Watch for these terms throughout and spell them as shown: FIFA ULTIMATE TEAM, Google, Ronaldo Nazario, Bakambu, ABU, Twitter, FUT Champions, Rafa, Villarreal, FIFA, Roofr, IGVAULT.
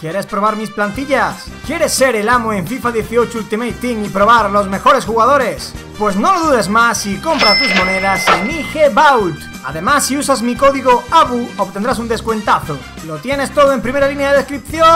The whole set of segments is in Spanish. ¿Quieres probar mis plantillas? ¿Quieres ser el amo en FIFA 18 Ultimate Team y probar los mejores jugadores? Pues no lo dudes más y compra tus monedas en IGVAULT. Además, si usas mi código ABU, obtendrás un descuentazo. Lo tienes todo en primera línea de descripción.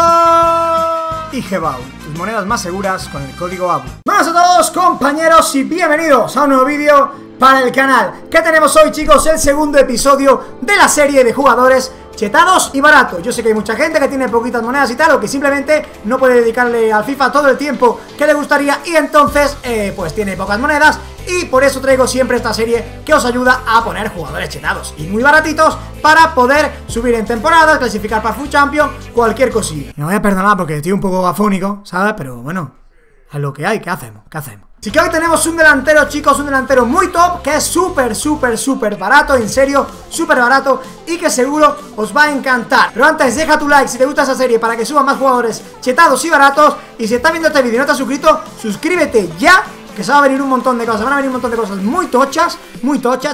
IGVAULT, tus monedas más seguras con el código ABU. Buenas a todos, compañeros, y bienvenidos a un nuevo vídeo para el canal. ¿Qué tenemos hoy, chicos? El segundo episodio de la serie de jugadores chetados y baratos. Yo sé que hay mucha gente que tiene poquitas monedas y tal, o que simplemente no puede dedicarle al FIFA todo el tiempo que le gustaría, y entonces pues tiene pocas monedas, y por eso traigo siempre esta serie que os ayuda a poner jugadores chetados y muy baratitos para poder subir en temporadas, clasificar para FUT Champions, cualquier cosilla. Me voy a perdonar porque estoy un poco afónico, ¿sabes? Pero bueno, es lo que hay. ¿Qué hacemos? ¿Qué hacemos? Así que hoy tenemos un delantero, chicos, un delantero muy top, que es súper barato, en serio, súper barato, y que seguro os va a encantar. Pero antes, deja tu like si te gusta esa serie para que suban más jugadores chetados y baratos. Y si estás viendo este vídeo y no te has suscrito, suscríbete ya, que se va a venir un montón de cosas. Van a venir un montón de cosas muy tochas,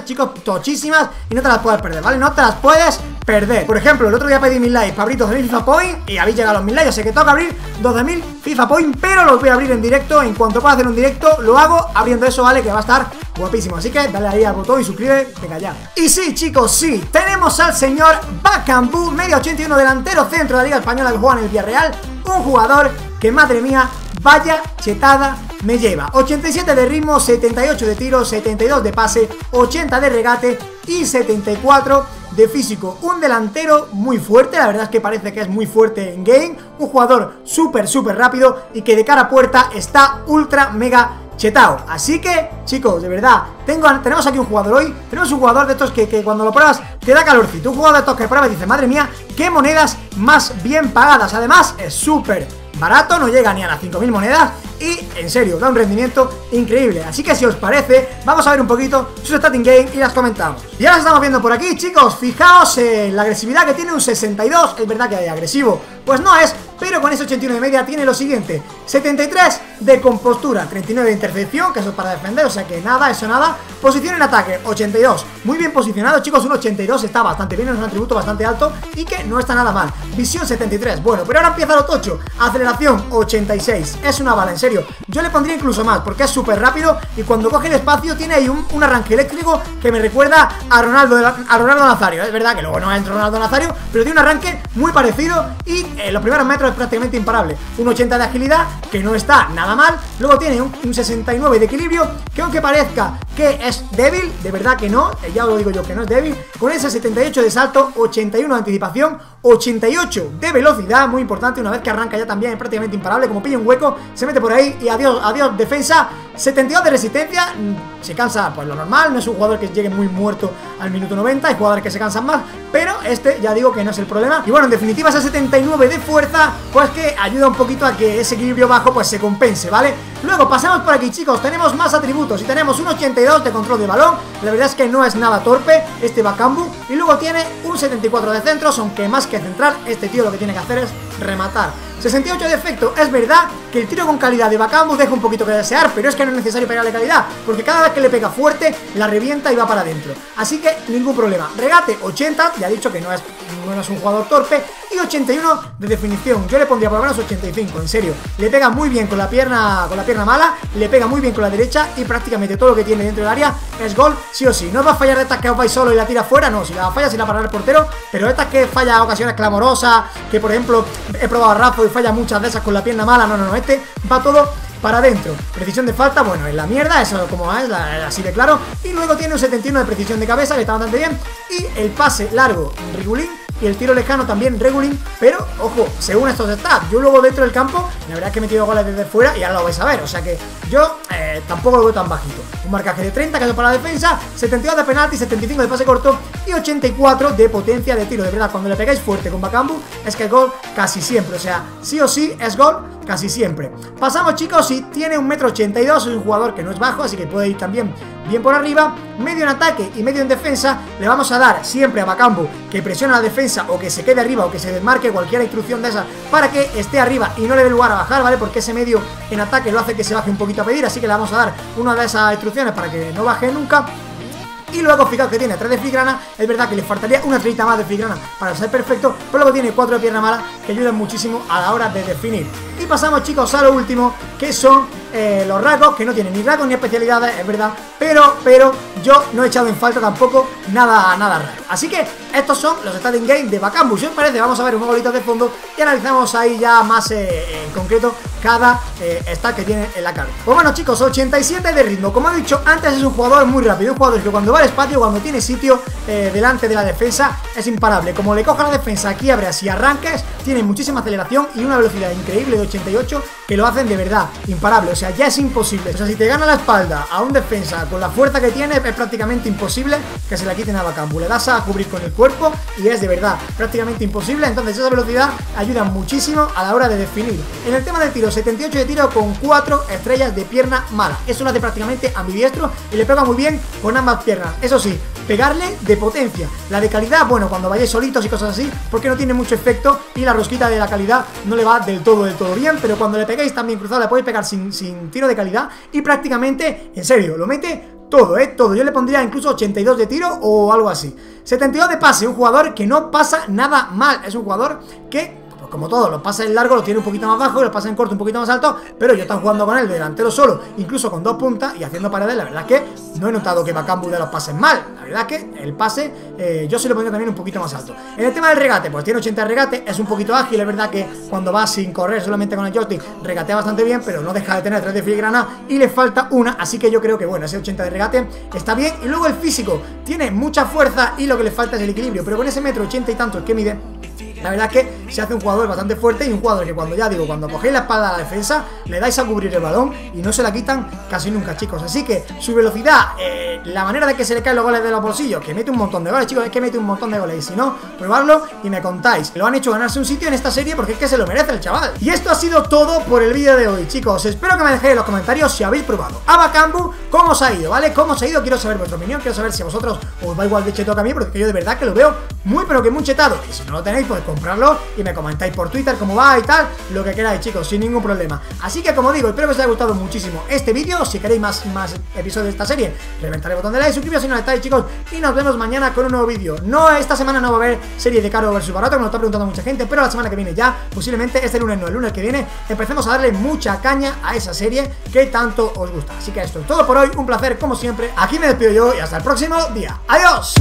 chicos, tochísimas, y no te las puedes perder, ¿vale? No te las puedes perder. Por ejemplo, el otro día pedí 1000 likes para abrir 2000 FIFA Point, y habéis llegado a los 1000 likes, o sea que toca abrir 2000 FIFA Point, pero los voy a abrir en directo. En cuanto pueda hacer un directo, lo hago abriendo eso, ¿vale? Que va a estar guapísimo. Así que dale ahí al botón y suscríbete, venga ya. Y sí, chicos, sí, tenemos al señor Bakambu, medio 81, delantero centro de la Liga Española, que juega en el Villarreal. Un jugador que, madre mía, vaya chetada me lleva. 87 de ritmo, 78 de tiro, 72 de pase, 80 de regate y 74 de físico. Un delantero muy fuerte, la verdad es que parece que es muy fuerte en game. Un jugador súper rápido, y que de cara a puerta está ultra mega chetao. Así que, chicos, de verdad, tenemos aquí un jugador hoy. Tenemos un jugador de estos que cuando lo pruebas te da calorcito. Un jugador de estos que pruebas y dices, madre mía, qué monedas más bien pagadas. Además, es súper barato, no llega ni a las 5000 monedas, y en serio, da un rendimiento increíble. Así que si os parece, vamos a ver un poquito sus starting game y las comentamos. Y ahora estamos viendo por aquí, chicos, fijaos en la agresividad que tiene, un 62. Es verdad que hay agresivo, pues no es, pero con ese 81 de media tiene lo siguiente: 73 de compostura, 39 de intercepción, que eso es para defender, o sea que nada, eso nada. Posición en ataque, 82, muy bien posicionado, chicos, un 82 está bastante bien, es un atributo bastante alto y que no está nada mal. Visión, 73, bueno, pero ahora empieza lo tocho. Aceleración, 86, es una bala, en serio, yo le pondría incluso más, porque es súper rápido, y cuando coge el espacio tiene ahí un arranque eléctrico que me recuerda a Ronaldo Nazario. Es verdad que luego no es Ronaldo Nazario, pero tiene un arranque muy parecido, y los primeros metros es prácticamente imparable. Un 80 de agilidad, que no está nada mal. Luego tiene un 69 de equilibrio, que aunque parezca que es débil, de verdad que no, ya os lo digo yo que no es débil. Con ese 78 de salto, 81 de anticipación, 88 de velocidad, muy importante, una vez que arranca ya también es prácticamente imparable. Como pilla un hueco, se mete por ahí y adiós, adiós defensa. 72 de resistencia, se cansa, pues lo normal, no es un jugador que llegue muy muerto al minuto 90, hay jugadores que se cansan más, pero este ya digo que no es el problema. Y bueno, en definitiva, ese 79 de fuerza, pues que ayuda un poquito a que ese equilibrio bajo pues se compense, ¿vale? Luego pasamos por aquí, chicos, tenemos más atributos, y tenemos un 82 de control de balón, la verdad es que no es nada torpe este Bakambu. Y luego tiene un 74 de centros, aunque más que central, este tío lo que tiene que hacer es rematar. 68 de efecto, es verdad que el tiro con calidad de Bakambu deja un poquito que desear, pero es que no es necesario pegarle calidad, porque cada vez que le pega fuerte, la revienta y va para adentro, así que ningún problema. Regate, 80, ya he dicho que no es un jugador torpe, y 81 de definición, yo le pondría por lo menos 85, en serio, le pega muy bien con la pierna mala, le pega muy bien con la derecha, y prácticamente todo lo que tiene dentro del área es gol, sí o sí. No va a fallar de estas que os vais solo y la tira fuera, no, si la falla, si la para el portero, pero estas que falla ocasiones clamorosas, que por ejemplo he probado a Rafa y falla muchas de esas con la pierna mala, no, este va todo para adentro. Precisión de falta, bueno, es la mierda, eso como es, así de claro. Y luego tiene un 71 de precisión de cabeza, que está bastante bien, y el pase largo, regulín, y el tiro lejano también regulín, pero ojo, según estos stats, yo luego dentro del campo, la verdad es que he metido goles desde fuera, y ahora lo vais a ver, o sea que yo tampoco lo veo tan bajito. Un marcaje de 30, caso para la defensa, 72 de penalti, 75 de pase corto y 84 de potencia de tiro. De verdad, cuando le pegáis fuerte con Bakambu, es que es gol casi siempre, o sea, sí o sí es gol casi siempre. Pasamos, chicos, y tiene 1,82 m, es un jugador que no es bajo, así que puede ir también bien por arriba. Medio en ataque y medio en defensa, le vamos a dar siempre a Bakambu que presione la defensa, o que se quede arriba, o que se desmarque, cualquier instrucción de esas, para que esté arriba y no le dé lugar a bajar, ¿vale? Porque ese medio en ataque lo hace que se baje un poquito a pedir, así que le vamos a dar una de esas instrucciones para que no baje nunca. Y luego fijaos que tiene 3 de filigrana. Es verdad que le faltaría una estrellita más de filigrana para ser perfecto, pero luego tiene 4 de pierna mala que ayudan muchísimo a la hora de definir. Y pasamos, chicos, a lo último, que son los rasgos, que no tienen ni rasgos ni especialidades, es verdad, pero yo no he echado en falta tampoco nada raro. Así que estos son los starting games de Bakambu. Si os parece, vamos a ver un golito de fondo y analizamos ahí ya más en concreto cada stack que tiene en la carta. Pues bueno, chicos, 87 de ritmo. Como he dicho antes, es un jugador muy rápido, un jugador que cuando va al espacio, cuando tiene sitio delante de la defensa, es imparable. Como le coja la defensa, quiebras y arranques, tiene muchísima aceleración y una velocidad increíble de 88 que lo hacen de verdad imparable. O sea, ya es imposible. O sea, si te gana la espalda a un defensa con la fuerza que tiene, es prácticamente imposible que se la quiten a Bakambu. Le das a cubrir con el cuerpo y es de verdad prácticamente imposible. Entonces esa velocidad ayuda muchísimo a la hora de definir. En el tema de tiro, 78 de tiro con 4 estrellas de pierna mala. Eso lo hace prácticamente ambidiestro y le pega muy bien con ambas piernas. Eso sí, pegarle de potencia. La de calidad, bueno, cuando vayáis solitos y cosas así, porque no tiene mucho efecto y la rosquita de la calidad no le va del todo bien, pero cuando le pegáis también cruzado, le podéis pegar sin tiro de calidad y prácticamente, en serio, lo mete todo, todo. Yo le pondría incluso 82 de tiro o algo así. 72 de pase, un jugador que no pasa nada mal. Es un jugador que, pues como todo, los pases en largo los tiene un poquito más bajo, los pases en corto un poquito más alto, pero yo estaba jugando con él de delantero solo, incluso con 2 puntas y haciendo paredes. La verdad es que no he notado que Bakambu dé los pases mal. La verdad es que el pase yo se lo pondría también un poquito más alto. En el tema del regate, pues tiene 80 de regate, es un poquito ágil. Es verdad que cuando va sin correr, solamente con el joystick, regatea bastante bien, pero no deja de tener 3 de filigrana y le falta una, así que yo creo que bueno, ese 80 de regate está bien. Y luego el físico, tiene mucha fuerza y lo que le falta es el equilibrio, pero con ese 1,80 m y tantos que mide, la verdad es que se hace un jugador bastante fuerte y un jugador que cuando, ya digo, cuando cogéis la espalda a la defensa, le dais a cubrir el balón y no se la quitan casi nunca, chicos. Así que su velocidad, la manera de que se le caen los goles de los bolsillos, que mete un montón de goles, chicos, es que mete un montón de goles. Y si no, probadlo y me contáis. Lo han hecho ganarse un sitio en esta serie porque es que se lo merece el chaval. Y esto ha sido todo por el vídeo de hoy, chicos. Espero que me dejéis en los comentarios si habéis probado a Bakambu, cómo os ha ido, ¿vale? Cómo os ha ido, quiero saber vuestra opinión, quiero saber si a vosotros os va igual de cheto que a mí, porque yo de verdad que lo veo muy pero que muy chetado. Y si no lo tenéis, pues comprarlo y me comentáis por Twitter cómo va y tal, lo que queráis, chicos, sin ningún problema. Así que, como digo, espero que os haya gustado muchísimo este vídeo. Si queréis más episodios de esta serie, reventad el botón de like, suscribiros si no lo estáis, chicos, y nos vemos mañana con un nuevo vídeo. No, esta semana no va a haber serie de caro versus barato, que nos está preguntando mucha gente, pero la semana que viene ya, posiblemente este lunes, no, el lunes que viene, empecemos a darle mucha caña a esa serie que tanto os gusta. Así que esto es todo por hoy, un placer como siempre, aquí me despido yo y hasta el próximo día. ¡Adiós!